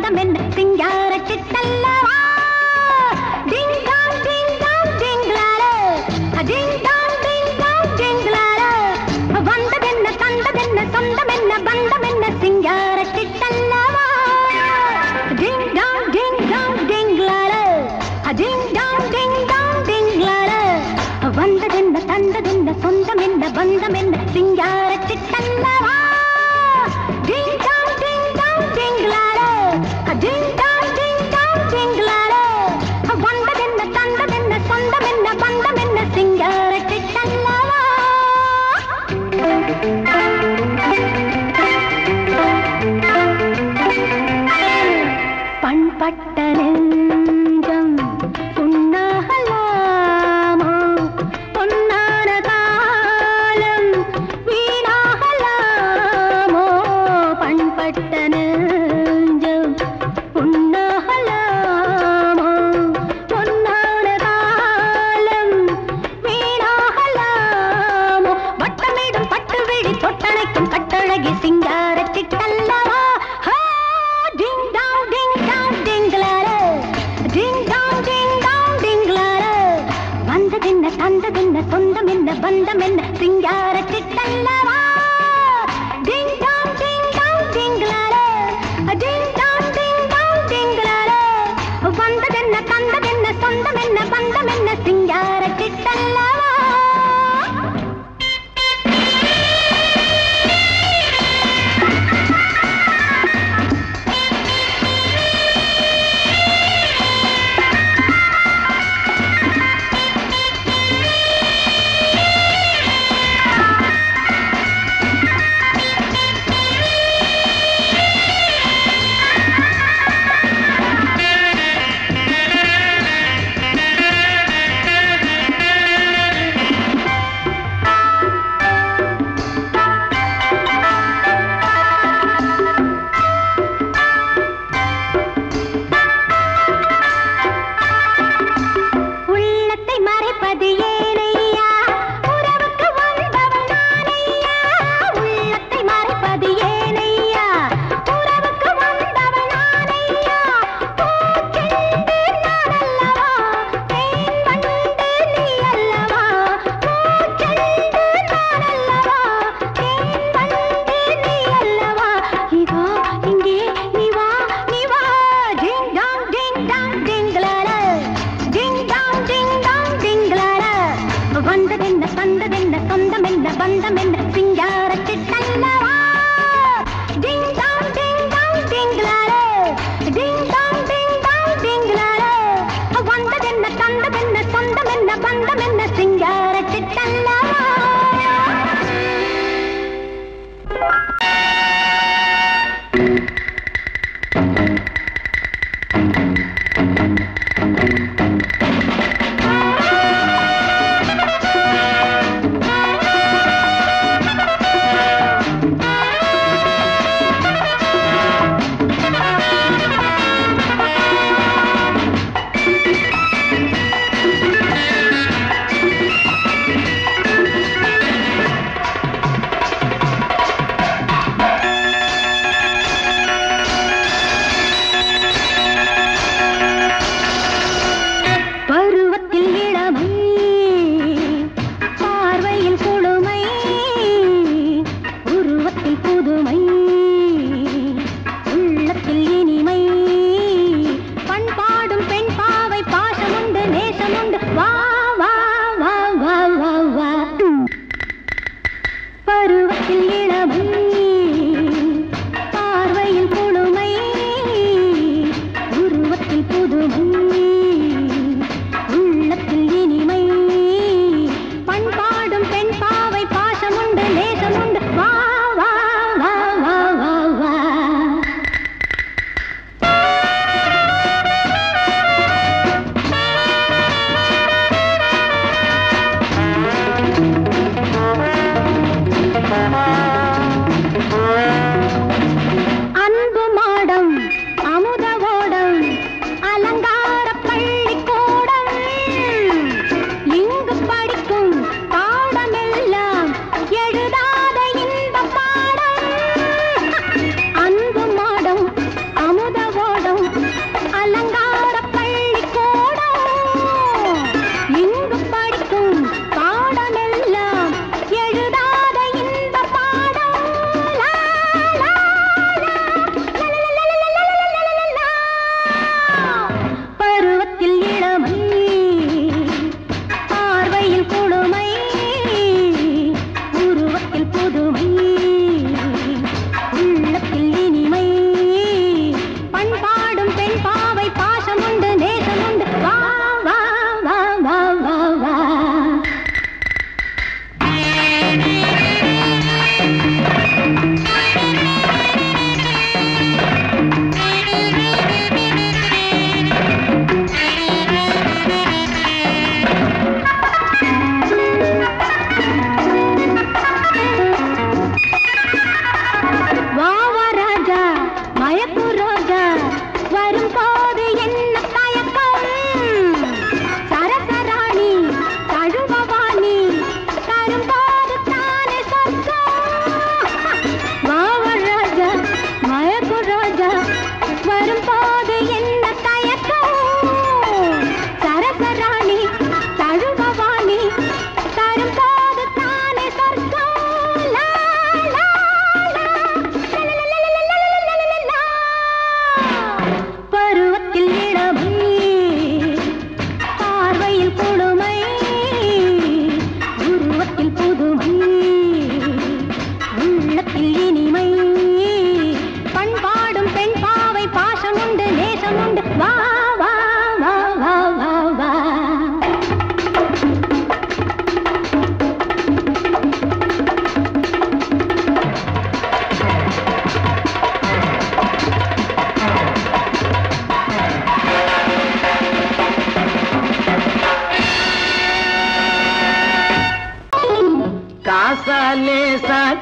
అందమెన్న సింగార చిట్టల్లవా ding dong ding dong డింగ్లాల డింగ్ డాంగ్ డింగ్లాల వందమెన్న సందమెన్న సందమెన్న బందమెన్న సింగార చిట్టల్లవా డింగ్ డాంగ్ డింగ్లాల డింగ్ డాంగ్ డింగ్లాల వందమెన్న సందమెన్న సందమెన్న బందమెన్న సింగార చిట్టల్లవా డింగ్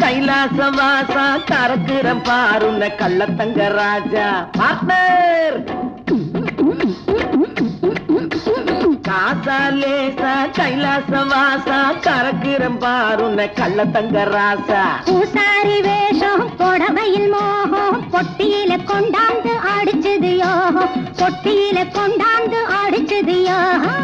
कैलास वासा करकरम पारुन्न कल्लतंग राजा पार्टनर कासा लेसा कैलास वासा करकरम पारुन्न कल्लतंग राजा पूसारी वेशम कोडवैल मोहम पोट्टियिल कोंडांदु आडिचदु योहो पोट्टियिल कोंडांदु आडिचदु योहो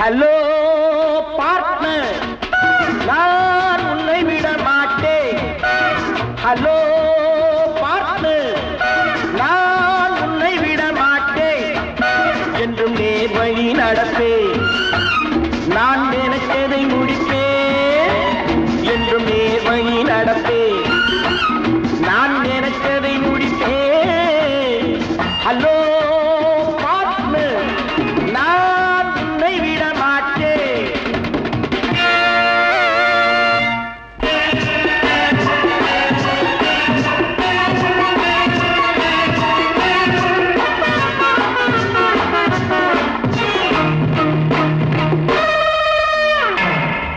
हेलो पार्टनर நான் உன்னை விட மாட்டேன் हेलो पार्टनर நான் உன்னை விட மாட்டேன் என்றும் நேர் வழி நடப்பேன் நான் நினைத்ததை முடிப்பேன் என்றும் நேர் வழி நடப்பேன் நான் நினைத்ததை முடிப்பேன் हेलो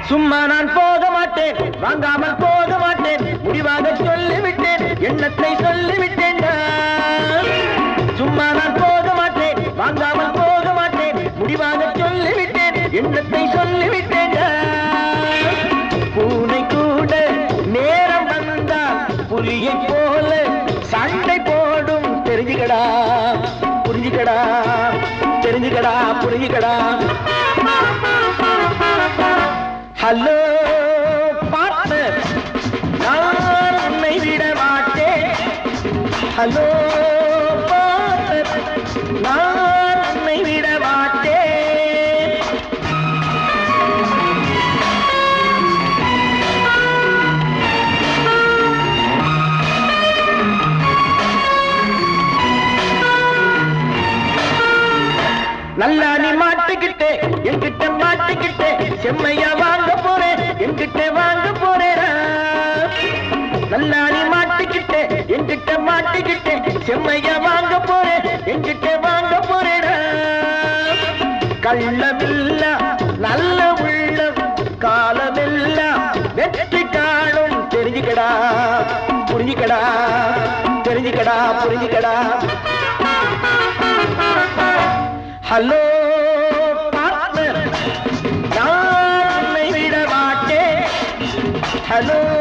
சும்மா நான் போக மாட்டேன், வாங்காமல் போக மாட்டேன், முடிவாக சொல்லிவிட்டேன், எண்ணத்தை சொல்லிவிட்டேன். சும்மா நான் போக மாட்டேன், வாங்காமல் போக மாட்டேன், முடிவாக சொல்லிவிட்டேன், எண்ணத்தை சொல்லிவிட்டேன். பூனை கூட நேரம் வந்தால் புலியை போல சண்டை போடும். தெரிஞ்சுக்கடா புரிஞ்சுக்கடா தெரிஞ்சுக்கடா புரிஞ்சுக்கடா. हेलो पार्टनर நான் உன்னை விட மாட்டேன். हेलो पार्टनर நான் உன்னை விட மாட்டேன். நல்லா நீ மாட்டிக்கிட்டே என்கிட்ட மாட்டிக்கிட்டே செம்மையா வாங்க போறேன் என்கிட்ட வாங்க போறேன். நல்லா நீ மாட்டிக்கிட்டே என்கிட்ட மாட்டிக்கிட்டே செம்மையா வாங்க போறேன் என்கிட்ட வாங்க போறேன். கள்ளமில்ல நல்ல உள்ளம் காலமெல்லாம் வெற்றி காணும். தெரிஞ்சுக்கடா புரிஞ்சுக்கடா தெரிஞ்சுக்கடா புரிஞ்சுக்கடா. हेलो पार्टनर நான் உன்னை விட மாட்டேன். हेलो